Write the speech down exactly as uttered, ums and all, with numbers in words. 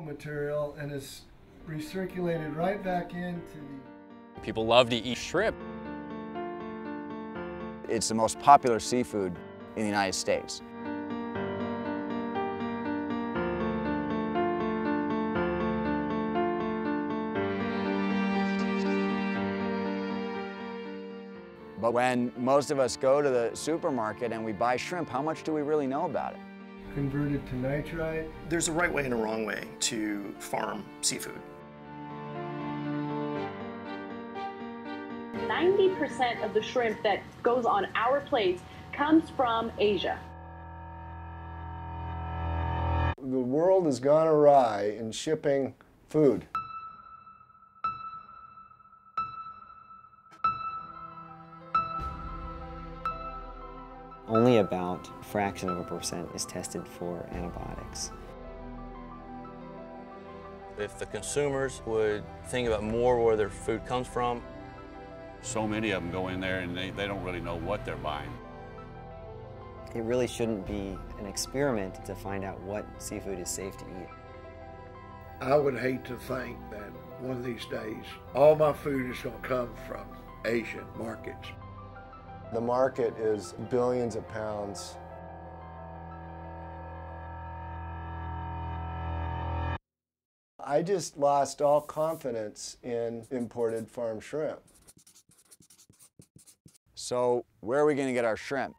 material and is recirculated right back into the... People love to eat shrimp. It's the most popular seafood in the United States. But when most of us go to the supermarket and we buy shrimp, how much do we really know about it? Converted to nitrite. There's a right way and a wrong way to farm seafood. ninety percent of the shrimp that goes on our plates comes from Asia. The world has gone awry in shipping food. Only about a fraction of a percent is tested for antibiotics. If the consumers would think about more where their food comes from. So many of them go in there and they, they don't really know what they're buying. It really shouldn't be an experiment to find out what seafood is safe to eat. I would hate to think that one of these days all my food is going to come from Asian markets. The market is billions of pounds. I just lost all confidence in imported farm shrimp. So where are we going to get our shrimp?